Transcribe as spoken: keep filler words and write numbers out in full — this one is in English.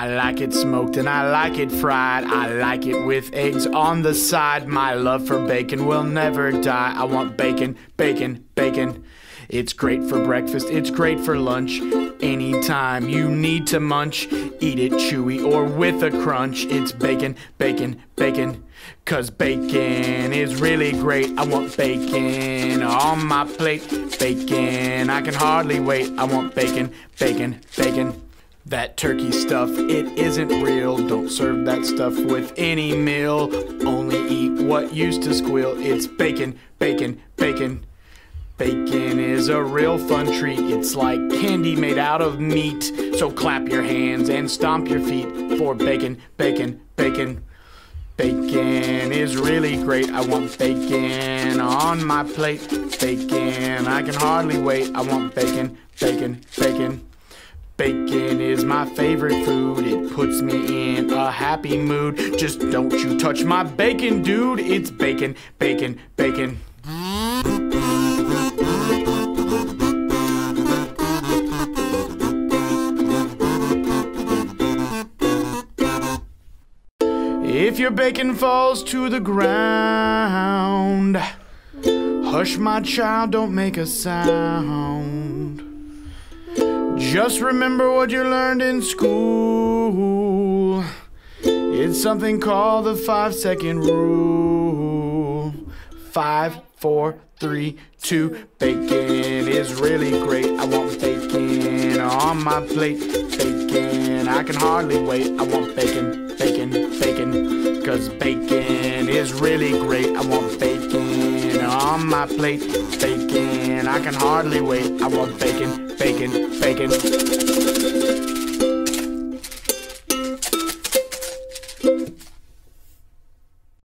I like it smoked and I like it fried. I like it with eggs on the side. My love for bacon will never die. I want bacon, bacon, bacon. It's great for breakfast, it's great for lunch. Anytime you need to munch, eat it chewy or with a crunch. It's bacon, bacon, bacon. 'Cause bacon is really great. I want bacon on my plate. Bacon, I can hardly wait. I want bacon, bacon, bacon. That turkey stuff, it isn't real. Don't serve that stuff with any meal. Only eat what used to squeal. It's bacon, bacon, bacon. Bacon is a real fun treat. It's like candy made out of meat. So clap your hands and stomp your feet for bacon, bacon, bacon. Bacon is really great. I want bacon on my plate. Bacon, I can hardly wait. I want bacon, bacon, bacon. Bacon is my favorite food. It puts me in a happy mood. Just don't you touch my bacon, dude. It's bacon, bacon, bacon. If your bacon falls to the ground, hush my child, don't make a sound. Just remember what you learned in school. It's something called the five second rule. Five, four, three, two. Bacon is really great. I want bacon on my plate. Bacon, I can hardly wait. I want bacon, bacon, bacon. 'Cause bacon is really great. I want bacon on my plate. Bacon, I can hardly wait. I want bacon, bacon, bacon.